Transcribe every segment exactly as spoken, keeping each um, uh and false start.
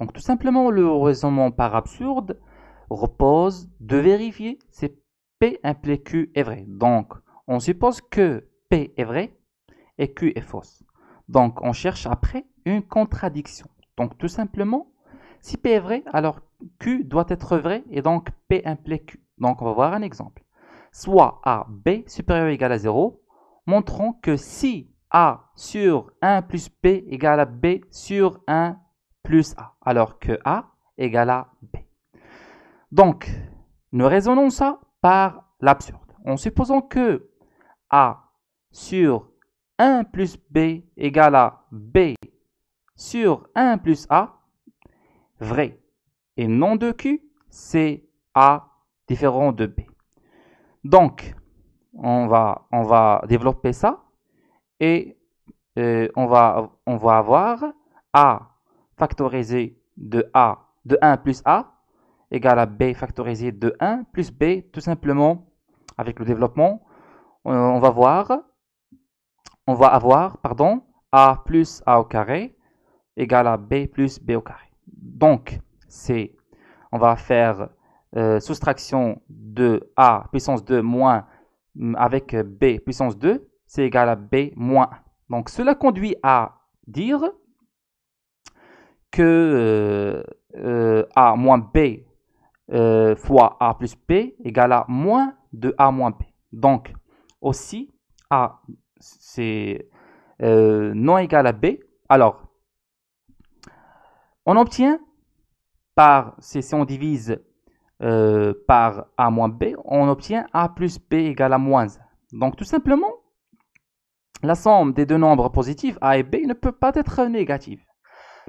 Donc tout simplement, le raisonnement par absurde repose de vérifier si P implique Q est vrai. Donc on suppose que P est vrai et Q est fausse. Donc on cherche après une contradiction. Donc tout simplement, si P est vrai, alors Q doit être vrai et donc P implique Q. Donc on va voir un exemple. Soit A, B supérieur ou égal à zéro, montrant que si A sur un plus P égale à B sur un plus A, alors que A égale à B. Donc, nous raisonnons ça par l'absurde. En supposant que A sur un plus B égale à B sur un plus A, vrai, et non de Q, c'est A différent de B. Donc, on va, on va développer ça et euh, on, va, on va avoir A factorisé de A de un plus A égale à B factorisé de un plus B. Tout simplement, avec le développement, on, on va voir, on va avoir, pardon, A plus A au carré égale à B plus B au carré. Donc, c'est, on va faire euh, soustraction de A puissance deux moins avec B puissance deux, c'est égal à B moins un. Donc cela conduit à dire que euh, A moins B euh, fois A plus B égale à moins de A moins B. Donc aussi A c'est euh, non égal à B. Alors on obtient par, si on divise Euh, par A moins B, on obtient A plus B égale à moins un. Donc tout simplement, la somme des deux nombres positifs, A et B, ne peut pas être négative.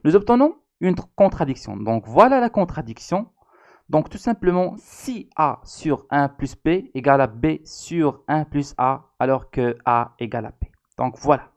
Nous obtenons une contradiction. Donc voilà la contradiction. Donc tout simplement, si A sur un plus B égale à B sur un plus A, alors que A égale à B. Donc voilà.